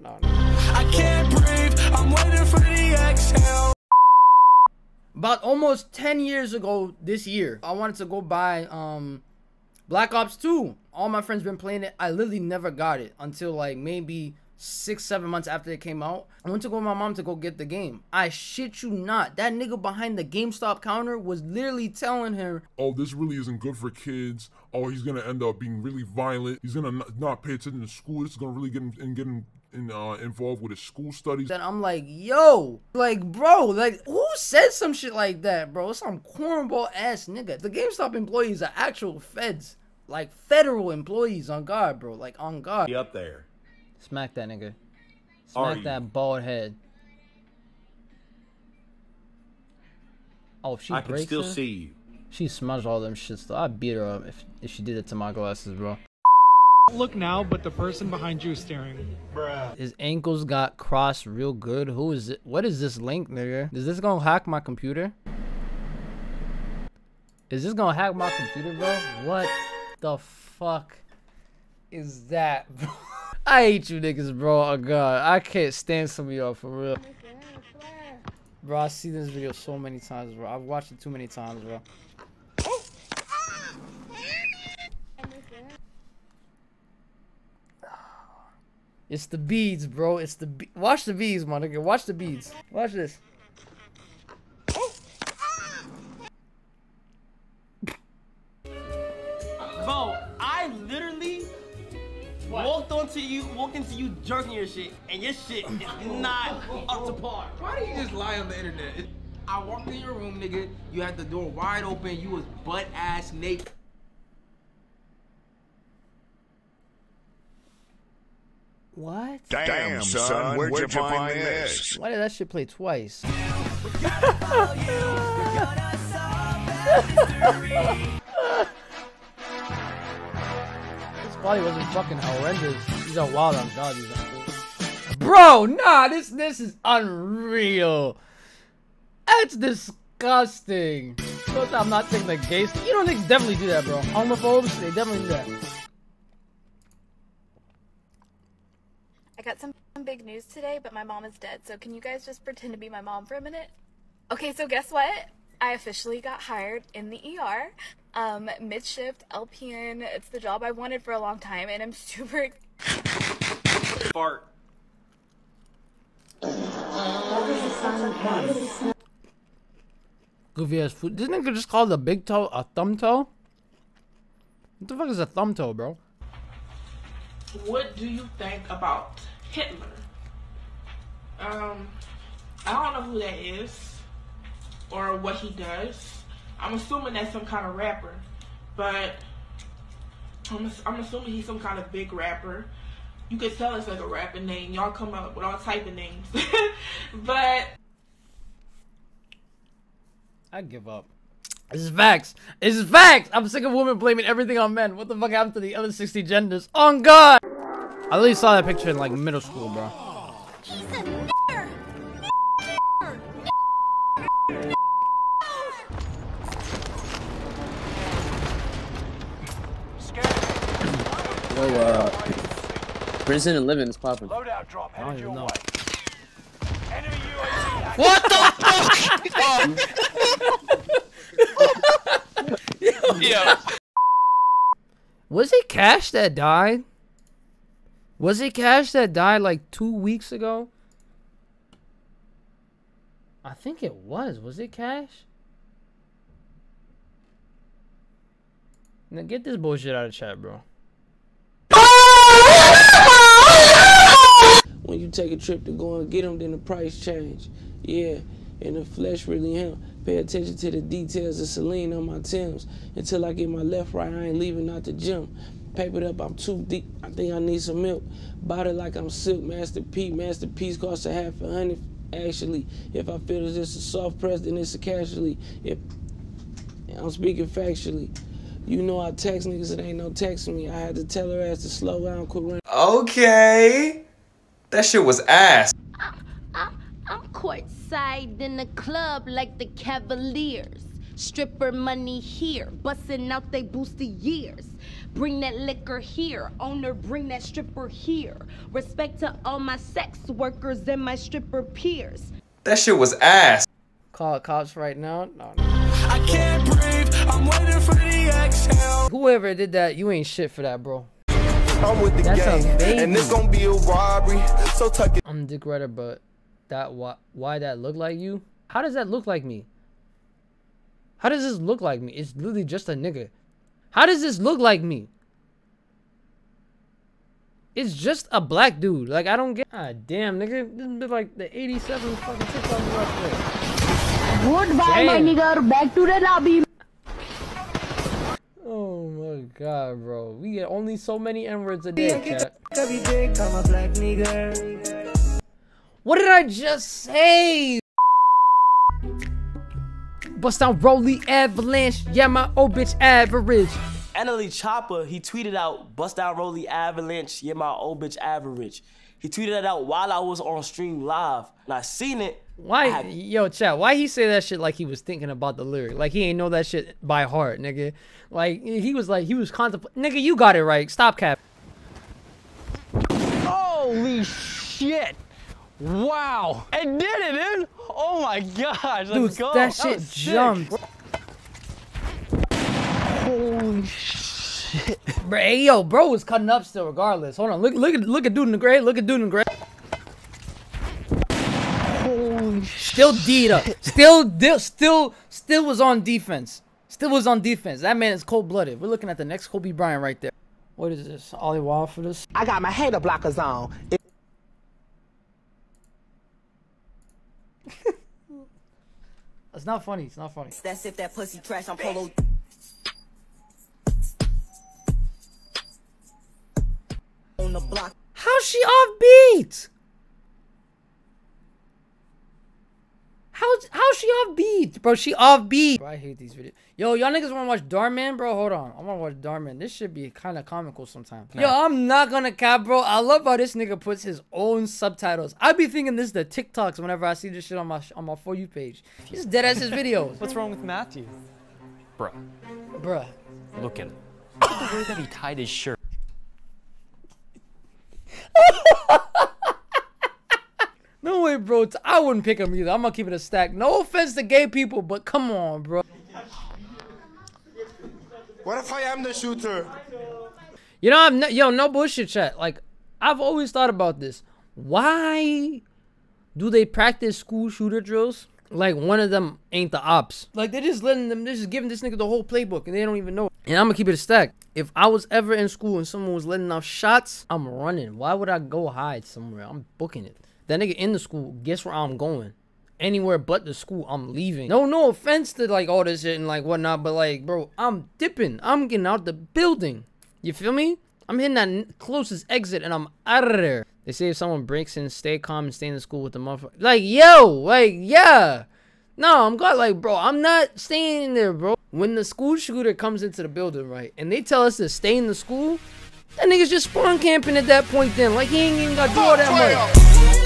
No. I can't breathe. I'm waiting for the exhale. About almost 10 years ago this year, I wanted to go buy Black Ops 2. All my friends been playing it. I literally never got it until like maybe 6-7 months after it came out. I went to go with my mom to go get the game. I shit you not, that nigga behind the GameStop counter was literally telling her, oh, this really isn't good for kids. Oh, he's gonna end up being really violent. He's gonna not pay attention to school. This is gonna really get him involved with his school studies. Then I'm like, yo, like, bro, like, who said some shit like that, bro? Some cornball ass nigga. The GameStop employees are actual feds, like federal employees, on God, bro, like on God. Be up there. Smack that nigga. Smack that bald head. Oh, if she breaks, I can still see you. She smudged all them shit stuff. I'd beat her up if she did it to my glasses, bro. Look now, but the person behind you is staring. Bruh. His ankles got crossed real good. Who is it? What is this link, nigga? Is this gonna hack my computer? Is this gonna hack my computer, bro? What the fuck is that, bro? I hate you niggas, bro. Oh God, I can't stand some of y'all for real. Bro, I see this video so many times, bro. I've watched it too many times, bro. It's the beads, bro. It's the be— watch the beads, my nigga. Watch the beads. Watch this. Bro, I literally walked into you jerking your shit, and your shit is not up to par. Why do you just lie on the internet? I walked in your room, nigga. You had the door wide open. You was butt ass naked. What? Damn, son, where'd you find this? Why did that shit play twice? This body wasn't fucking horrendous. These are wild on God, these are cool. Bro, nah, this is unreal. That's disgusting. I'm not taking the gay stuff. You know, niggas definitely do that, bro. Homophobes, they definitely do that. I got some big news today, but my mom is dead, so can you guys just pretend to be my mom for a minute? Okay, so guess what? I officially got hired in the ER, mid-shift, LPN. It's the job I wanted for a long time, and I'm super— Fart. Goofy ass food. This nigga just called a big toe a thumb toe? What the fuck is a thumb toe, bro? What do you think about Hitler? I don't know who that is or what he does. I'm assuming that's some kind of rapper, but I'm assuming he's some kind of big rapper. You could tell it's like a rapper name. Y'all come up with all type of names. But I give up. This is facts. This is facts. I'm sick of women blaming everything on men. What the fuck happened to the other 60 genders? Oh God! I literally saw that picture in like middle school, bro. He's a nerd. Whoa, prison and living is popping. Loadout drop headed your way. Enemy UAV. What the fuck? Yeah. Was it Cash that died? Was it Cash that died like 2 weeks ago? I think it was. Was it Cash? Now get this bullshit out of chat, bro. When you take a trip to go and get them, then the price change. Yeah. And the flesh really him. Pay attention to the details of Celine on my Timbs. Until I get my left right, I ain't leaving out the gym. Papered up, I'm too deep. I think I need some milk. Bought it like I'm silk. Masterpiece costs a $150. Actually, if I feel it's just a soft press, then it's a casualty. If I'm speaking factually, you know I text niggas. It ain't no texting me. I had to tell her ass to slow down, quit running. Okay, that shit was ass. I'm courtside in the club like the Cavaliers. Stripper money here, busting out they booster years. Bring that liquor here. Owner, bring that stripper here. Respect to all my sex workers and my stripper peers. That shit was ass. Call the cops right now? No, no. I can't breathe. I'm waiting for the exhale. Whoever did that, you ain't shit for that, bro. I'm with the gang, and it's gonna be a robbery. So tuck it. I'm Dick Rider, but that why that look like you? How does that look like me? How does this look like me? It's literally just a nigga. How does this look like me? It's just a black dude. Like, I don't get. Ah, damn, nigga. This is like the 87 fucking TikTok right there. Goodbye, my nigga. Back to the lobby. Oh my god, bro. We get only so many N-words a day, cat. What did I just say? Bust down Rolly Avalanche, yeah, my old bitch average. Annalee Chopper, he tweeted out, bust down Rolly Avalanche, yeah, my old bitch average. He tweeted that out while I was on stream live, and I seen it. Why, yo, chat, why he say that shit like he was thinking about the lyric? Like, he ain't know that shit by heart, nigga. Like, he was contemplating. Nigga, you got it right. Stop cap. Holy shit. Wow. It did it, dude. Oh my gosh. Dude, let's go. That shit jumped. Holy shit. Bro, hey, yo, bro was cutting up still regardless. Hold on. Look at dude in the gray. Look at dude in the gray. Holy still D'd up. Still was on defense. Still was on defense. That man is cold-blooded. We're looking at the next Kobe Bryant right there. What is this? Ollie Wild for this? I got my hater blockers on. It's not funny. It's not funny. That's if that pussy trash on Polo. On the block. How's she offbeat? How's she offbeat, bro? She offbeat. Bro, I hate these videos. Yo, y'all niggas wanna watch Darman, bro? Hold on, I wanna watch Darman. This should be kind of comical sometime. Nah. Yo, I'm not gonna cap, bro. I love how this nigga puts his own subtitles. I be thinking this is the TikToks whenever I see this shit on my For You page. This dead ass his videos. What's wrong with Matthew? Bruh. Bruh. Look at him. Look at the way that he tied his shirt. No way, bro. I wouldn't pick him either. I'm gonna keep it a stack. No offense to gay people, but come on, bro. What if I am the shooter? You know, I'm not, yo, no bullshit, chat. Like, I've always thought about this. Why do they practice school shooter drills? Like, one of them ain't the ops. Like, they're just giving this nigga the whole playbook, and they don't even know. And I'm gonna keep it a stack. If I was ever in school and someone was letting off shots, I'm running. Why would I go hide somewhere? I'm booking it. That nigga in the school, guess where I'm going? Anywhere but the school, I'm leaving. No offense to like all this shit and like whatnot, but like, bro, I'm dipping. I'm getting out the building. You feel me? I'm hitting that closest exit and I'm out of there. They say if someone breaks in, stay calm and stay in the school with the motherfucker. Like, yo, like, yeah. No, I'm glad, like, bro, I'm not staying in there, bro. When the school shooter comes into the building, right, and they tell us to stay in the school, that nigga's just spawn camping at that point then. Like, he ain't even got to do all that much.